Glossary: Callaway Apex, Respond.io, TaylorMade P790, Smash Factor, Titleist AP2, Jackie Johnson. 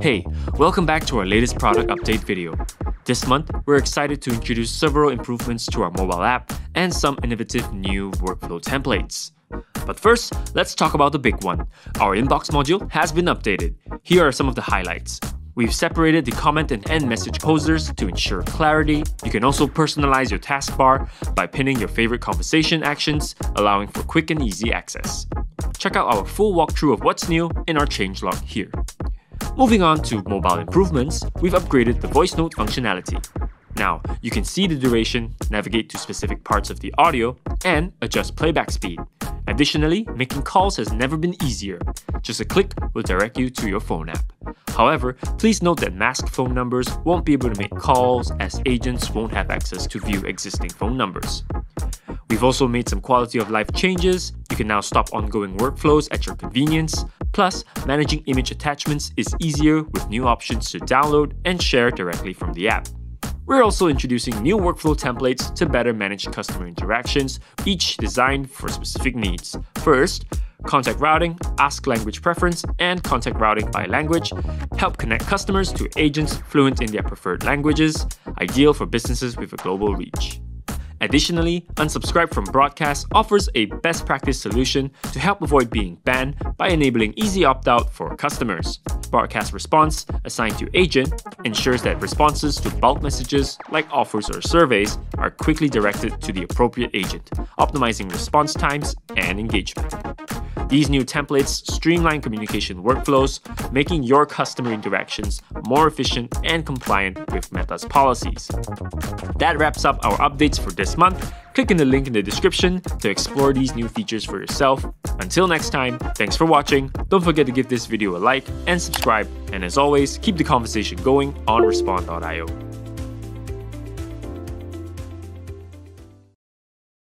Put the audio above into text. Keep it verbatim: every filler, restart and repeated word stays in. Hey, welcome back to our latest product update video. This month, we're excited to introduce several improvements to our mobile app and some innovative new workflow templates. But first, let's talk about the big one. Our inbox module has been updated. Here are some of the highlights. We've separated the comment and end message posters to ensure clarity. You can also personalize your taskbar by pinning your favorite conversation actions, allowing for quick and easy access. Check out our full walkthrough of what's new in our changelog here. Moving on to mobile improvements, we've upgraded the voice note functionality. Now, you can see the duration, navigate to specific parts of the audio, and adjust playback speed. Additionally, making calls has never been easier. Just a click will direct you to your phone app. However, please note that masked phone numbers won't be able to make calls as agents won't have access to view existing phone numbers. We've also made some quality of life changes. You can now stop ongoing workflows at your convenience. Plus, managing image attachments is easier with new options to download and share directly from the app. We're also introducing new workflow templates to better manage customer interactions, each designed for specific needs. First, contact routing, ask language preference, and contact routing by language help connect customers to agents fluent in their preferred languages, ideal for businesses with a global reach. Additionally, Unsubscribe from Broadcast offers a best practice solution to help avoid being banned by enabling easy opt-out for customers. Broadcast Response, assigned to agent, ensures that responses to bulk messages like offers or surveys are quickly directed to the appropriate agent, optimizing response times and engagement. These new templates streamline communication workflows, making your customer interactions more efficient and compliant with Meta's policies. That wraps up our updates for this month. Click in the link in the description to explore these new features for yourself. Until next time, thanks for watching. Don't forget to give this video a like and subscribe. And as always, keep the conversation going on Respond dot i o.